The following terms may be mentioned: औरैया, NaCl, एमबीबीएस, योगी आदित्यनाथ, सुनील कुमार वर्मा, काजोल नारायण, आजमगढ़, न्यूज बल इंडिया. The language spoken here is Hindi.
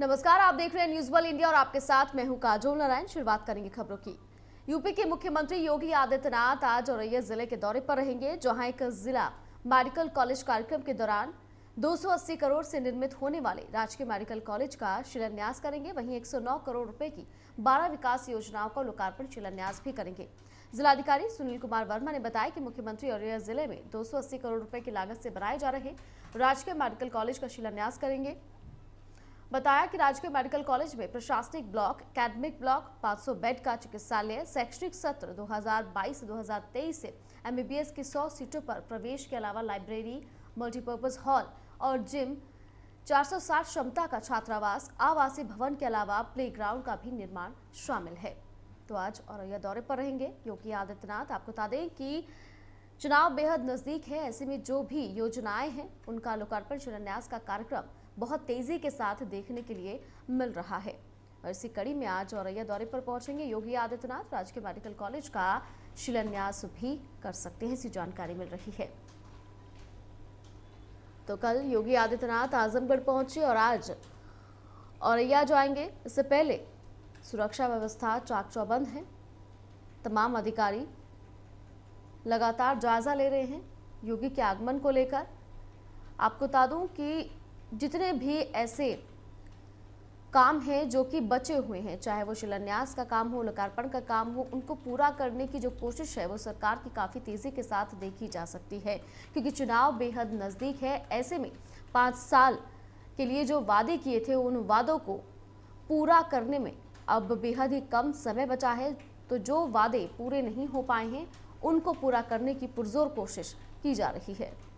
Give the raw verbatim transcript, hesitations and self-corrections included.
नमस्कार, आप देख रहे हैं न्यूज बल इंडिया और आपके साथ मैं हूं काजोल नारायण। शुरुआत करेंगे खबरों की। यूपी के मुख्यमंत्री योगी आदित्यनाथ आज औरैया जिले के दौरे पर रहेंगे, जहां एक जिला मेडिकल कॉलेज कार्यक्रम के दौरान दो सौ अस्सी करोड़ से निर्मित होने वाले राजकीय मेडिकल कॉलेज का शिलान्यास करेंगे। वहीं एक सौ नौ करोड़ रुपए की बारह विकास योजनाओं का लोकार्पण शिलान्यास भी करेंगे। जिलाधिकारी सुनील कुमार वर्मा ने बताया कि मुख्यमंत्री औरैया जिले में दो सौ अस्सी करोड़ रुपए की लागत से बनाए जा रहे राजकीय मेडिकल कॉलेज का शिलान्यास करेंगे। बताया कि राजकीय मेडिकल कॉलेज में प्रशासनिक ब्लॉक, एकेडमिक ब्लॉक, पाँच सौ बेड का चिकित्सालय, शैक्षणिक सत्र दो हज़ार बाईस दो हज़ार तेईस से एमबीबीएस की सौ सीटों पर प्रवेश के अलावा लाइब्रेरी, मल्टीपर्पज हॉल और जिम, चार सौ साठ क्षमता का छात्रावास, आवासीय भवन के अलावा प्लेग्राउंड का भी निर्माण शामिल है। तो आज औरैया दौरे पर रहेंगे योगी आदित्यनाथ। आपको बता दें कि चुनाव बेहद नज़दीक है, ऐसे में जो भी योजनाएं हैं उनका लोकार्पण शिलान्यास का कार्यक्रम बहुत तेजी के साथ देखने के लिए मिल रहा है। और इसी कड़ी में आज औरैया दौरे पर पहुंचेंगे योगी आदित्यनाथ, राजकीय मेडिकल कॉलेज का शिलान्यास भी कर सकते हैं, ऐसी जानकारी मिल रही है। तो कल योगी आदित्यनाथ आजमगढ़ पहुंचे और आज औरैया जाएंगे। इससे पहले सुरक्षा व्यवस्था चाक चौबंद है, तमाम अधिकारी लगातार जायजा ले रहे हैं योगी के आगमन को लेकर। आपको बता दूं कि जितने भी ऐसे काम हैं जो कि बचे हुए हैं, चाहे वो शिलान्यास का काम हो, लोकार्पण का काम हो, उनको पूरा करने की जो कोशिश है वो सरकार की काफ़ी तेज़ी के साथ देखी जा सकती है, क्योंकि चुनाव बेहद नज़दीक है। ऐसे में पाँच साल के लिए जो वादे किए थे उन वादों को पूरा करने में अब बेहद ही कम समय बचा है। तो जो वादे पूरे नहीं हो पाए हैं उनको पूरा करने की पुरजोर कोशिश की जा रही है।